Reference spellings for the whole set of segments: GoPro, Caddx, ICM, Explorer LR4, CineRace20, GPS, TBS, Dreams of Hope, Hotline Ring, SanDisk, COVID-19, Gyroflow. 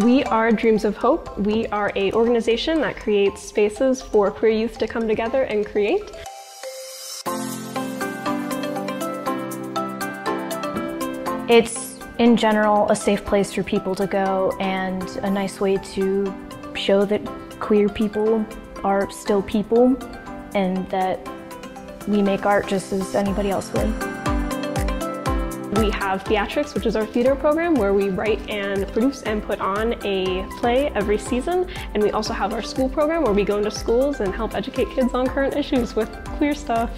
We are Dreams of Hope. We are an organization that creates spaces for queer youth to come together and create. It's, in general, a safe place for people to go and a nice way to show that queer people are still people and that we make art just as anybody else would. We have Theatrics, which is our theater program where we write and produce and put on a play every season. And we also have our school program where we go into schools and help educate kids on current issues with queer stuff.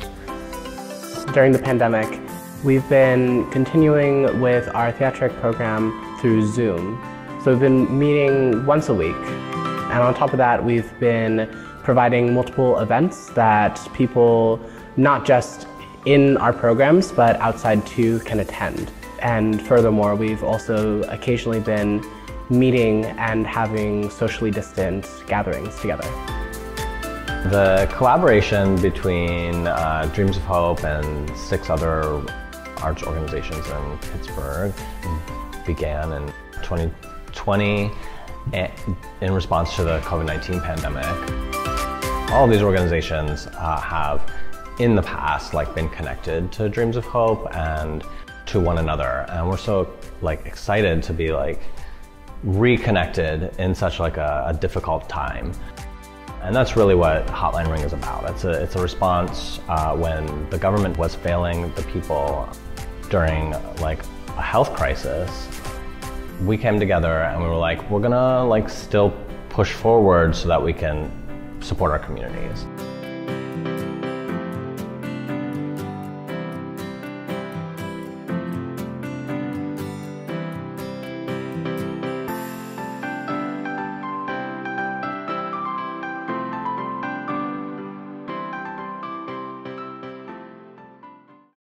During the pandemic, we've been continuing with our Theatric program through Zoom. So we've been meeting once a week. And on top of that, we've been providing multiple events that people, not just in our programs, but outside too, can attend. And furthermore, we've also occasionally been meeting and having socially distant gatherings together. The collaboration between Dreams of Hope and 6 other arts organizations in Pittsburgh began in 2020 in response to the COVID-19 pandemic. All of these organizations have in the past, like, been connected to Dreams of Hope and to one another, and we're so, like, excited to be, like, reconnected in such, like, a difficult time. And that's really what Hotline Ring is about. It's a response when the government was failing the people during, like, a health crisis. We came together and we were like, we're gonna, like, still push forward so that we can support our communities.